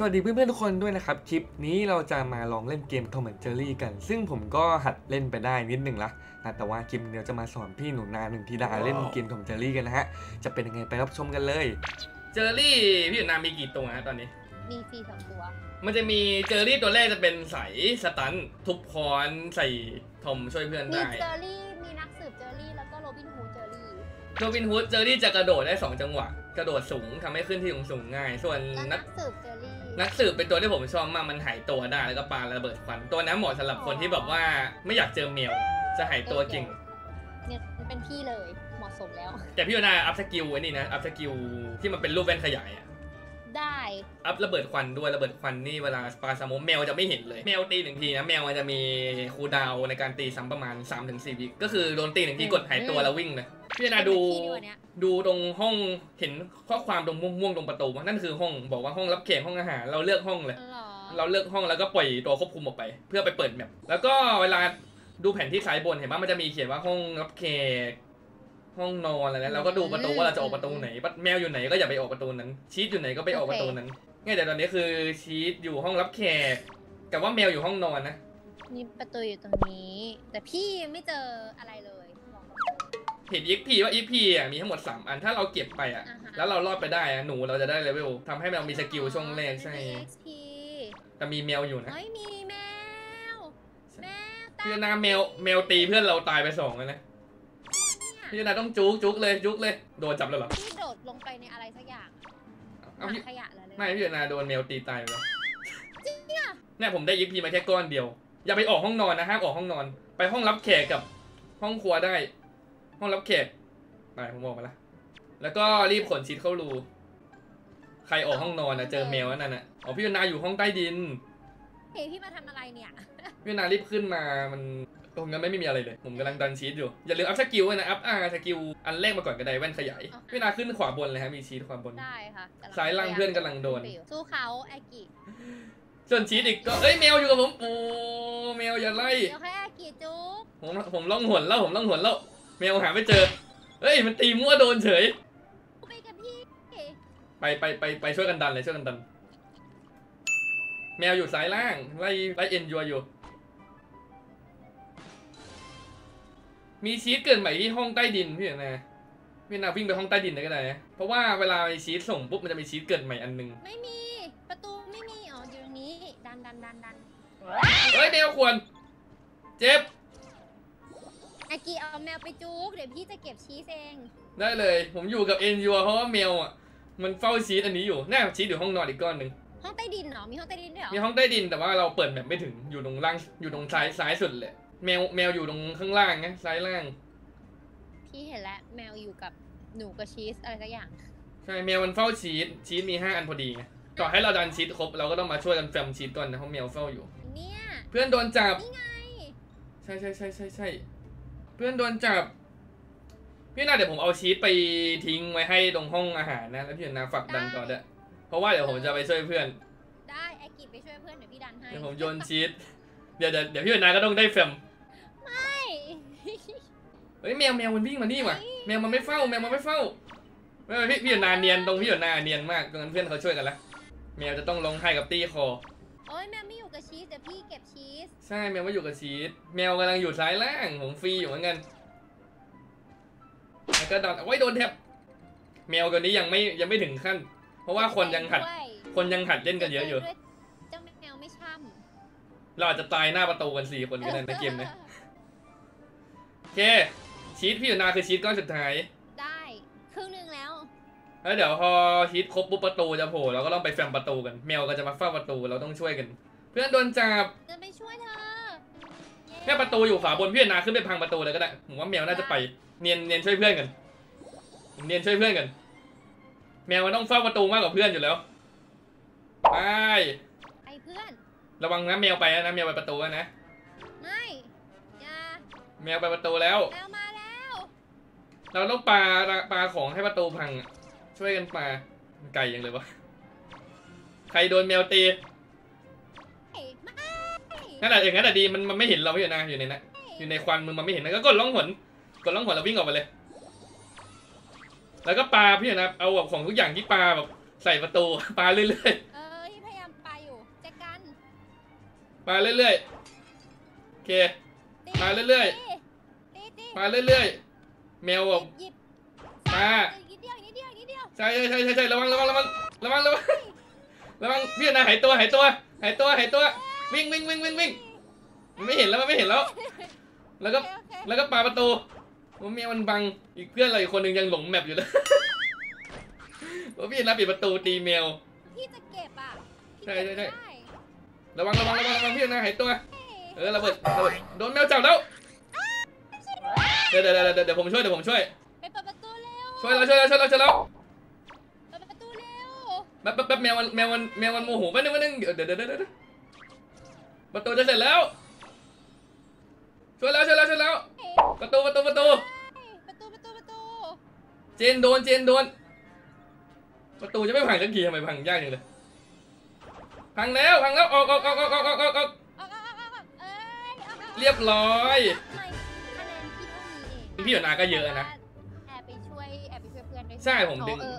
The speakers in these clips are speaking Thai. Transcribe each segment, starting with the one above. สวัสดีเพื่อนๆทุกคนด้วยนะครับคลิปนี้เราจะมาลองเล่นเกม Tom and Jerry กันซึ่งผมก็หัดเล่นไปได้นิดหนึ่งละนะแต่ว่าคลิปเดี๋ยวจะมาสอนพี่หนูนาหนึ่งธิดาเล่นเกม Tom and Jerry กันนะฮะจะเป็นยังไงไปรับชมกันเลยเจอรี่พี่หนูนามีกี่ตัวฮะตอนนี้มี4-2ตัวมันจะมีเจอรี่ตัวแรกจะเป็นใส่สตันทุบคอนใส่ทอมช่วยเพื่อนได้มีเจอรี่มีนักสืบเจอรี่แล้วก็โรบินฮูดเจอรี่จะกระโดดได้2จังหวะกระโดดสูงทำให้ขึ้นที่สูงง่ายส่วนนักสืบเจอรี่นักสืบเป็นตัวที่ผมชอบมากมันหายตัวได้แล้วก็ปาระเบิดควันตัวนั้นเหมาะสำหรับคนที่แบบว่าไม่อยากเจอแมวจะหายตัวจริงเนี่ยเป็นพี่เลยเหมาะสมแล้วแต่พี่นาอัพสกิลไว้นี่นะอัพสกิลที่มันเป็นรูปแว่นขยายอะได้อัพระเบิดควันด้วยระเบิดควันนี่เวลาปาสโมกแมวจะไม่เห็นเลยแมวตี1 ทีนะแมวมันจะมีคูลดาวน์ในการตีซ้ำประมาณ 3-4 วิก็คือโดนตี1 ทีกดหายตัวแล้ววิ่งเลยพี่นาดูตรงห้องเห็นข้อความตรงม่วงๆตรงประตูนั่นคือห้องบอกว่าห้องรับแขกห้องอาหารเราเลือกห้องเลยเราเลือกห้องแล้วก็ปล่อยตัวควบคุมออกไปเพื่อไปเปิดแมปแล้วก็เวลาดูแผนที่ซ้ายบนเห็นว่ามันจะมีเขียนว่าห้องรับแขกห้องนอนอะไรนะเราก็ดูประตูว่าเราจะออกประตูไหนแมวอยู่ไหนก็อย่าไปออกประตูนั้นชีทอยู่ไหนก็ไปออกประตูนั้นง่ายแต่ตอนนี้คือชีทอยู่ห้องรับแขกกับว่าแมวอยู่ห้องนอนนะนี่ประตูอยู่ตรงนี้แต่พี่ไม่เจออะไรเลยเห็น EXP ว่า EXP อ่ะมีทั้งหมด3 อันถ้าเราเก็บไปอ่ะแล้วเรารอดไปได้หนูเราจะได้เลเวลทำให้เรามีสกิลช่วงแรกใช่ EXP แต่มีแมวอยู่นะมีแมวพี่นาแมวตีเพื่อนเราตายไป2เลยนะพี่นาต้องจุกเลยโดนจับแล้วหรอพี่โดดลงไปในอะไรสักอย่างขยะเลยไม่พี่นาโดนแมวตีตายไปแล้วจริงเนี่ยแน่ผมได้ EXP มาแค่ก้อนเดียวอย่าไปออกห้องนอนนะห้ามออกห้องนอนไปห้องรับแขกกับห้องครัวได้ห้องรับเขตไปผมบอกมาละแล้วก็รีบขนชีทเข้ารูใครออกห้องนอนนะเจอแมวนั่นน่ะอ๋อพี่นาอยู่ห้องใต้ดินเฮ้ยพี่มาทำอะไรเนี่ยพี่นารีบขึ้นมามันตรงนั้นไม่มีอะไรเลยผมกำลังดันชีทอยู่อย่าลืมอัพสกิลนะอัพสกิลอันแรกมาก่อนก็ได้แว่นขยายพี่นาขึ้นขวาบนเลยฮะมีชีทขวาบนได้ค่ะสายล่างเพื่อนกำลังโดนสู้เขาแอกิส่วนชีทอีกก็เอ้ยแมวอยู่กับผมโอ้แมวอย่าไล่แค่แอกิจุ๊บผมล่องหนแล้วแมวหาไม่เจอเฮ้ยมันตีมั่วโดนเฉยไปกันพี่ไปช่วยกันดันเลยช่วยกันดันแมวอยู่สายล่างไล่เอ็นยัวอยู่มีชีทเกิดใหม่ที่ห้องใต้ดินพี่นะพี่นาวิ่งไปห้องใต้ดินเลยก็ได้เพราะว่าเวลาชีทส่งปุ๊บมันจะมีชีทเกิดใหม่อันนึงไม่มีประตูไม่มีอ๋ออยู่ตรงนี้ดันเฮ้ยแมวควรเจ็บอากีเอาแมวไปจุกเดี๋ยวพี่จะเก็บชีสเองได้เลยผมอยู่กับเอ็นยัวเพราะว่าแมวอ่ะมันเฝ้าชีสอันนี้อยู่แน่ชีสอยู่ห้องนอนอีกก้อนหนึ่งห้องใต้ดินเหรอมีห้องใต้ดินด้วยเหรอมีห้องใต้ดินแต่ว่าเราเปิดแบบไม่ถึงอยู่ตรงล่างอยู่ตรงซ้ายสุดเลยแมวอยู่ตรงข้างล่างนะซ้ายล่างพี่เห็นแล้วแมวอยู่กับหนูกับชีสอะไรสักอย่างใช่แมวมันเฝ้าชีสมี5 อันพอดีไงต่อให้เราดันชีสครบเราก็ต้องมาช่วยกันแฟมชีสก่อนนะเพราะแมวเฝ้าอยู่เนี่ยเพื่อนโดนจับนี่ไงใช่เพื่อนโดนจับพี่นาเดี๋ยวผมเอาชีสไปทิ้งไว้ให้ตรงห้องอาหารนะแล้วพี่นาฝากดันต่อด้วยเพราะว่าเดี๋ยวผมจะไปช่วยเพื่อนได้ไอกิไปช่วยเพื่อนเดี๋ยวพี่ดันให้เดี๋ยวผมโยนชีสเดี๋ยวพี่นาก็ต้องได้แฟมไม่เฮ้ยแมวมันวิ่งมานี่ว่ะแมวมันไม่เฝ้าพี่นาเนียนตรงพี่นาเนียนมากตรงนั้นเพื่อนเขาช่วยกันละแมวจะต้องร้องไห้กับตีคอโอ้ยแมวไม่อยู่กับชีสแต่พี่เก็บชีสใช่แมวไม่อยู่กับชีสแมวกำลังอยู่ซ้ายล่างของฟรีอยู่เหมือนกันแล้วก็โดนโอ้ยโดนแทบแมวตัวนี้ยังไม่ถึงขั้นเพราะว่าคนยังหัดเล่นกันเยอะอยู่เจ้าแมวไม่ช้ำเราอาจจะตายหน้าประตูกัน4 คนก็ได้ในเกมนี้โอเคชีสพี่อยู่นาคือชีสก้อนสุดท้ายได้ครึ่งนึงแล้วแล้วเดี๋ยวพอชีทครบปุ๊บประตูจะโผล่เราก็ต้องไปแฟมประตูกันแมวก็จะมาเฝ้าประตูเราต้องช่วยกันเพื่อนโดนจับจะไปช่วยเธอแค่ประตูอยู่ขวาบนพี่นาขึ้นไปพังประตูเลยก็ได้ผมว่าแมวน่าจะไปเนียนช่วยเพื่อนกันเนียนช่วยเพื่อนกันแมวมันต้องเฝ้าประตูมากกว่าเพื่อนอยู่แล้วไปเพื่อนระวังนะแมวไปนะแมวไปประตูนะไม่อย่าแมวไปประตูแล้วแมวมาแล้วเราต้องปาของให้ประตูพังช่วยกันปลาไก่ยังเลยวะใครโดนแมวตีนั่นแหละอย่างนั้นแหละดีมันไม่เห็นเราพี่นาอยู่ในนั้นอยู่ในควันมันไม่เห็นนะก็กดล่องหนเราวิ่งออกไปเลยแล้วก็ปลาพี่นาเอาแบบของทุกอย่างที่ปลาแบบใส่ประตูปลาเรื่อยๆพยายาม มาเรื่อยๆโอเคมาเรื่อยๆมาเรื่อยๆแมวอ่ะมาใช่ใช่ระวังพี่นะหายตัววิ่งมันไม่เห็นแล้วแล้วก็ปาประตูว่าแมวมันบังอีกเพื่อนเราอีกคนหนึ่งยังหลงแมปอยู่เลยว่าพี่นะปิดประตูตีแมวพี่จะเก็บอ่ะใช่ระวังพี่นะหายตัวระเบิดโดนแมวจับแล้วเดี๋ยวผมช่วยช่วยเราประตูเร็วแป๊บแมวมันโมโหแป๊บนึงเดี๋ยวประตูจะเสร็จแล้วช่วยแล้วประตูเจนโดนประตูจะไม่พังสักทีทำไมพังยากจังเลยพังแล้วออกเรียบร้อยพี่หยดนาก็เยอะนะใช่ผม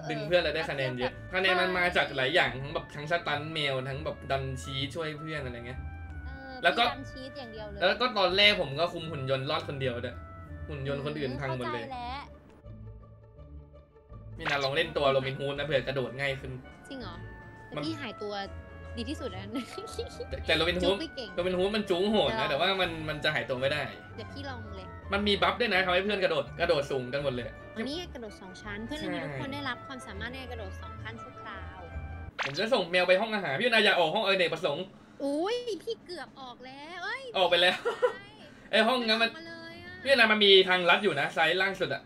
ดึงเพื่อนแล้วได้คะแนนเยอะคะแนนมันมาจากหลายอย่างทั้งแบบทั้งสตันเมลทั้งแบบดันชีช่วยเพื่อนอะไรเงี้ยแล้วก็ตอนแรกผมก็คุมหุ่นยนต์รอดคนเดียวด้วยหุ่นยนต์คนอื่นพังหมดเลยพี่นาลองเล่นตัวโรบินฮูดนะเผื่อกระโดดง่ายขึ้นจริงเหรอพี่หายตัวดีที่สุดแล้วแต่โรบินฮูดมันจุ้งโหดนะแต่ว่ามันจะหายตัวไม่ได้เดี๋ยวพี่ลองเลยมันมีบัฟด้วยนะทำให้เพื่อนกระโดดสูงกันหมดเลยนี่กระโดด2ชั้นเพื่อนทุกคนได้รับความสามารถในกระโดด2ขั้นชั่วคราวผมจะส่งแมวไปห้องอาหารพี่นาอย่าออกห้องเนกประสงค์อุ้ยพี่เกือบออกแล้วออกไปแล้วห้องนั้นมันพี่นามันมีทางลัดอยู่นะซ้ายล่างสุดอะ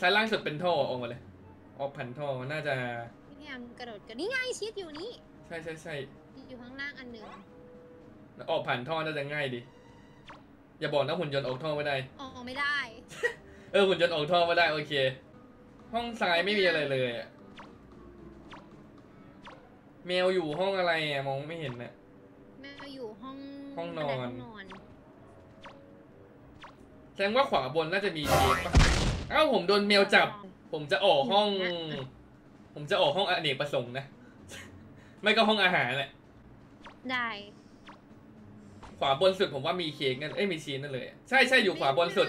ซ้ายล่างสุดเป็นท่อออกมาเลยออกผ่านท่อน่าจะพยายามกระโดดกันนี่ไงชิดอยู่นี่ใช่อยู่ข้างล่างอันหนึ่งออกผ่านท่อน่าจะง่ายดีอย่าบอกนะหุ่นยนต์ออกท่อไม่ได้ออกไม่ได้หุ่นยนต์ออกท่อไม่ได้โอเคห้องซ้ายไม่มีอะไรเลยอะแมวอยู่ห้องอะไรอะมองไม่เห็นนะแมวอยู่ห้องนอนแสดงว่าขวาบนน่าจะมีเกมป่ะเอ้าผมโดนแมวจับผมจะออกห้องอเนกประสงค์นะไม่ก็ห้องอาหารแหละได้ขวาบนสุดผมว่ามีเค้กนั่นมีชีสนั่นเลยใช่อยู่ขวาบนสุด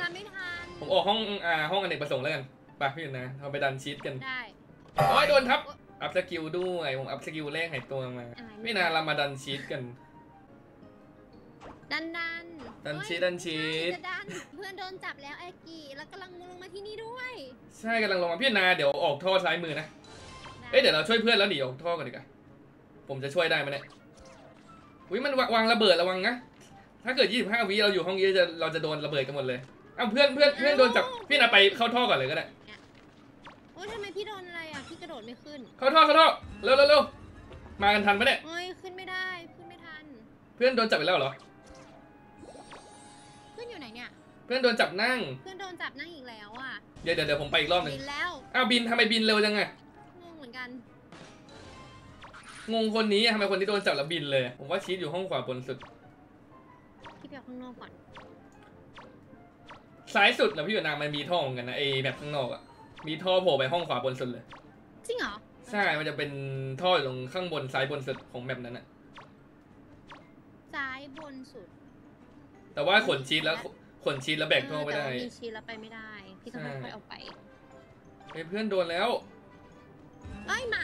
ผมออกห้องอเนกประสงค์แล้วกันไปพี่นะเราไปดันชีสกันได้โดนทับอัพสกิลด้วยผมอัพสกิลแรกหายตัวมาพี่นาเรามาดันชีสกันดันชีสเพื่อนโดนจับแล้วไอ้กีแล้วกำลังลงมาที่นี่ด้วยใช่กำลังลงมาพี่นาเดี๋ยวออกท่อซ้ายมือนะเดี๋ยวเราช่วยเพื่อนแล้วหนีออกท่อกันดีกว่าผมจะช่วยได้ไหมเนี่ยอุ้ยมันวางระเบิดระวังนะถ้าเกิด25 วิเราอยู่ห้องนี้เราจะโดนระเบิดกันหมดเลยอ้าวเพื่อนโดนจับพี่นาไปเข้าท่อก่อนเลยก็ได้โอ้ยทำไมพี่โดนอะไรอ่ะพี่กระโดดไม่ขึ้นเข้าท่อเร็วมากันทันปะเนี่ยโอ้ยขึ้นไม่ได้ขึ้นไม่ทันเพื่อนโดนจับไปแล้วเหรอเพื่อนอยู่ไหนเนี่ยเพื่อนโดนจับนั่งอีกแล้วอ่ะเดี๋ยวผมไปอีกรอบนึงบินแล้วอ้าวบินทำไมบินเร็วจังไงงงเหมือนกันงงคนนี้ทำไมคนที่โดนจับแล้วบินเลยผมว่าชีสอยู่ห้องขวาบนสุดพี่ไปข้างนอกก่อนซ้ายสุดนะพี่อยู่นางมันมีท่อเหมือนกันนะไอแบบข้างนอกอ่ะมีท่อโผล่ไปห้องขวาบนสุดเลยจริงเหรอใช่มันจะเป็นท่ออยู่ตรงข้างบนซ้ายบนสุดของแมปนั้นน่ะซ้ายบนสุดแต่ว่าขนชีสแล้วแบกท่อไม่ได้มีชีสแล้วไปไม่ได้พี่ต้องค่อยเอาไปเพื่อนโดนแล้วไอ้หมา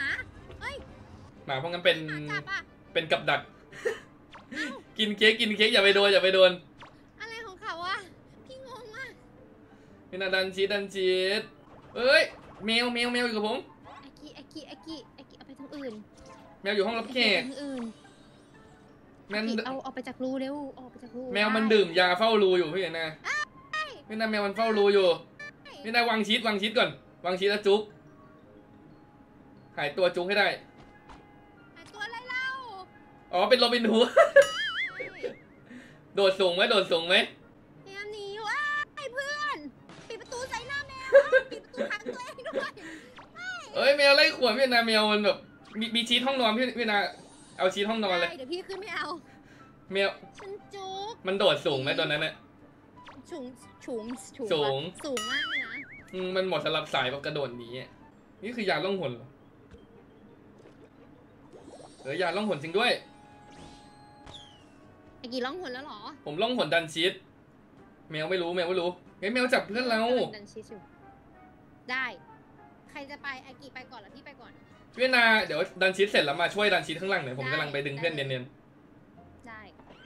หมาเพราะงั้นเป็นกับดักกินเค้กอย่าไปโดนอะไรของเขาวะพี่งงอ่ะพี่นาดันชีสเอ้ยแมวอยู่กับผมอากิเอาไปทางอื่นแมวอยู่ห้องรับแขกแมวเอาออกไปจากรูเร็วออกไปจากรูแมวมันดื่มยาเฝ้ารูอยู่พี่นาแมวมันเฝ้ารูอยู่พี่นาววางชีสก่อนวางชีสแล้วจุ๊บหายตัวจุ๊บให้ได้หายตัวอะไรเล่าอ๋อเป็นโรบินฮูดโดดสูงไหมแมวหนีว้ายเพื่อนปิดประตูใส่หน้าแมวปิดประตูขังตัวเองด้วยเอ้ยแมวไล่ขวนพี่นาแมวมันแบบมีชีสห้องนอนพี่นาเอาชีสห้องนอนเลยเดี๋ยวพี่ขึ้นไม่เอาแมวฉันจุกมันโดดสูงไหมตอนนั้นเนี่ยสูงมากเลยนะมันหมดสำหรับสายแบบกระโดดหนีนี่คือยาล่องหนเหรอยาล่องหนจริงด้วย กี่ล่องหนแล้วหรอผมล่องหนดันชีสแมวไม่รู้แมวไม่รู้เฮ้ยแมวจับเพื่อนเราดันชีสอยู่ได้ใครจะไปอากิไปก่อนหรือพี่ไปก่อนเวียนาเดี๋ยวดันชีสเสร็จแล้วมาช่วยดันชีสข้างล่างหน่อยผมกำลังไปดึงเพื่อนเนียนๆได้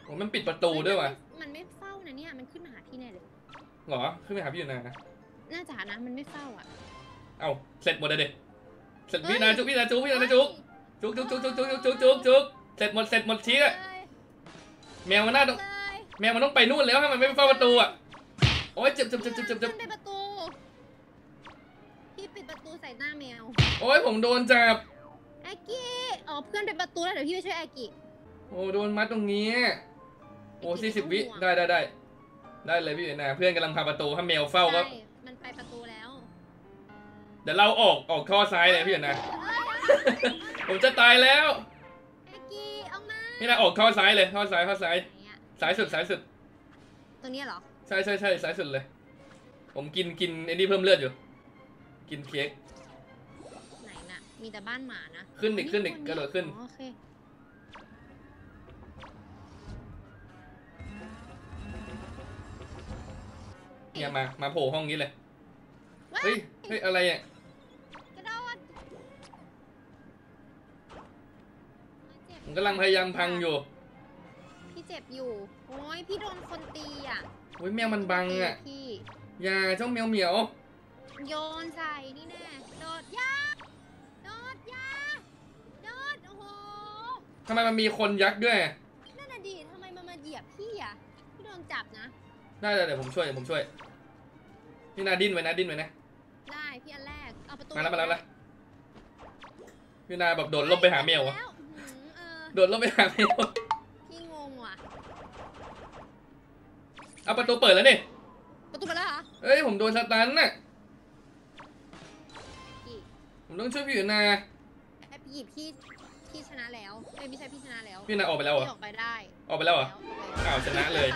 โอ้มันปิดประตูด้วยวะมันไม่เฝ้านะเนี่ยมันขึ้นมาหาพี่แน่เลยหรอขึ้นมาหาพี่อยู่นะน่าจะนะมันไม่เฝ้าอ่ะเอาเสร็จหมดเลยเด็กเสร็จพี่นาจุ๊บพี่นาจุ๊บพี่นาจุ๊บจุ๊บจุ๊บจุ๊บจุ๊บจุ๊บจุ๊บจุ๊บจุ๊บเสร็จหมดเสร็จหมดชี้อะแมวมันน่าต้องแมวมันต้องไปนู่นแล้วให้มันไม่เฝ้าประตูอ่ะโอ้ยเจ็บเจ็บเจ็บเจ็บเจ็บเจ็บปิดประตูพี่ปิดประตูใส่หน้าแมวโอ้ยผมโดนจับแอกิอ๋อเพื่อนปิดประตูแล้วเดี๋ยวพี่ไปช่วยแอกิโอ้โดนมัดตรงนี้โอ้40 วิได้ได้ได้ได้เลยพี่นาเพื่อนกำลังพาประตูถ้าแมวเฝ้าก็มันไปประตูแล้วเดี๋ยวเราออกท่อซ้ายเลยพี่นะผมจะตายแล้วแอกิเอามาพี่นะออกท่อซ้ายเลยท่อซ้ายสายสุดตรงนี้เหรอใช่สายสุดเลยผมกินไอ้นี่เพิ่มเลือดอยู่กินเค้กไหนน่ะมีแต่บ้านหมานะขึ้นอีกกระโดดขึ้นเนี่ยมาโผล่ห้องนี้เลยเฮ้ยอะไรอ่ะกระโดดผมกำลังพยายามพังอยู่พี่เจ็บอยู่โอ้ยพี่โดนคนตีอ่ะโอ้ยแมวมันบังอ่ะพี่อย่าเจ้าแมวเหมียวโยนใส่นี่แน่โดดโอ้โหทำไมมันมีคนยักษ์ด้วยนั่นน่ะดิทำไมมันมาเหยียบพี่อ่ะพี่โดนจับนะได้เลยเดี๋ยวผมช่วยพี่นาดิ้นไว้นะได้พี่อันแรกเอาประตูมาแล้วพี่นาแบบโดดลบไปหาแมวอ่ะโดดลบไปหาแมวพี่งงว่ะเอาประตูเปิดแล้วนี่ประตูเปิดแล้วเหรอเฮ้ยผมโดนสตันน่ะผมต้องช่วยพี่อยู่นาพี่ชนะแล้วไม่ใช่พี่ชนะแล้วพี่นาออกไปแล้วเหรอออกไปได้ออกไปแล้วเหรออ้าวชนะเลย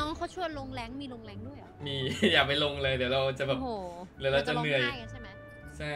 น้องเขาชวนลงแรงมีลงแรงด้วยเหรอมีอย่าไปลงเลยเดี๋ยวเราจะแบบเดี๋ยวเราจะเหนื่อยใช่ไหมใช่